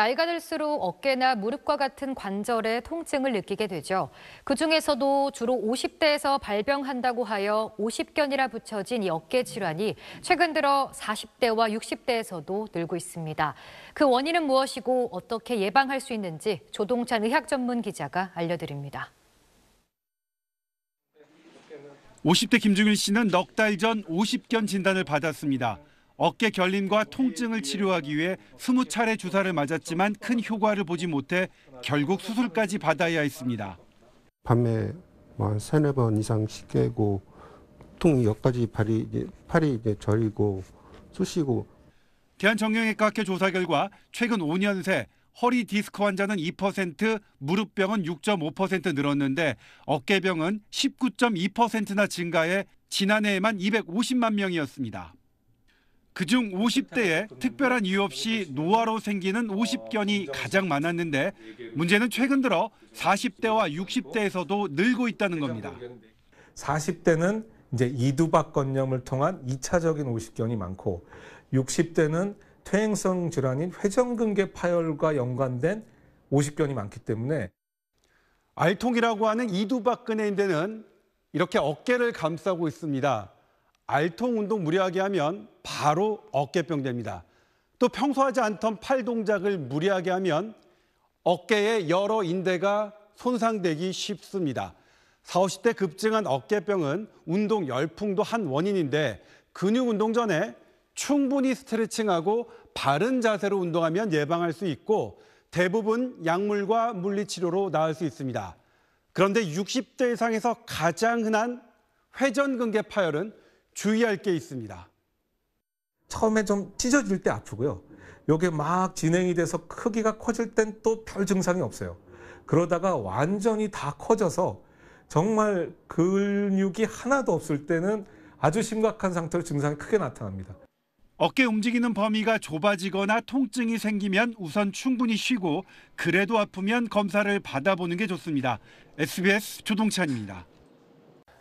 나이가 들수록 어깨나 무릎과 같은 관절에 통증을 느끼게 되죠. 그중에서도 주로 50대에서 발병한다고 하여 오십견이라 붙여진 이 어깨 질환이 최근 들어 40대와 60대에서도 늘고 있습니다. 그 원인은 무엇이고 어떻게 예방할 수 있는지 조동찬 의학 전문 기자가 알려드립니다. 50대 김중일 씨는 넉 달 전 오십견 진단을 받았습니다. 어깨 결림과 통증을 치료하기 위해 20차례 주사를 맞았지만 큰 효과를 보지 못해 결국 수술까지 받아야 했습니다. 밤에 한 3-4번 이상씩 깨고 통이 여기까지 팔이 이제 저리고 쑤시고. 대한정형외과학회 조사 결과 최근 5년 새 허리 디스크 환자는 2%, 무릎병은 6.5% 늘었는데 어깨병은 19.2%나 증가해 지난해에만 250만 명이었습니다. 그중 50대에 특별한 이유 없이 노화로 생기는 오십견이 가장 많았는데 문제는 최근 들어 40대와 60대에서도 늘고 있다는 겁니다. 40대는 이제 이두박건염을 통한 2차적인 오십견이 많고 60대는 퇴행성 질환인 회전근개 파열과 연관된 오십견이 많기 때문에 알통이라고 하는 이두박근의 인대는 이렇게 어깨를 감싸고 있습니다. 알통 운동 무리하게 하면 바로 어깨병 됩니다. 또 평소 하지 않던 팔 동작을 무리하게 하면 어깨의 여러 인대가 손상되기 쉽습니다. 40, 50대 급증한 어깨병은 운동 열풍도 한 원인인데 근육 운동 전에 충분히 스트레칭하고 바른 자세로 운동하면 예방할 수 있고 대부분 약물과 물리치료로 나을 수 있습니다. 그런데 60대 이상에서 가장 흔한 회전근개 파열은 주의할 게 있습니다. 처음에 좀 찢어질 때 아프고요. 이게 막 진행이 돼서 크기가 커질 땐 또 별 증상이 없어요. 그러다가 완전히 다 커져서 정말 근육이 하나도 없을 때는 아주 심각한 상태로 증상이 크게 나타납니다. 어깨 움직이는 범위가 좁아지거나 통증이 생기면 우선 충분히 쉬고 그래도 아프면 검사를 받아보는 게 좋습니다. SBS 조동찬입니다.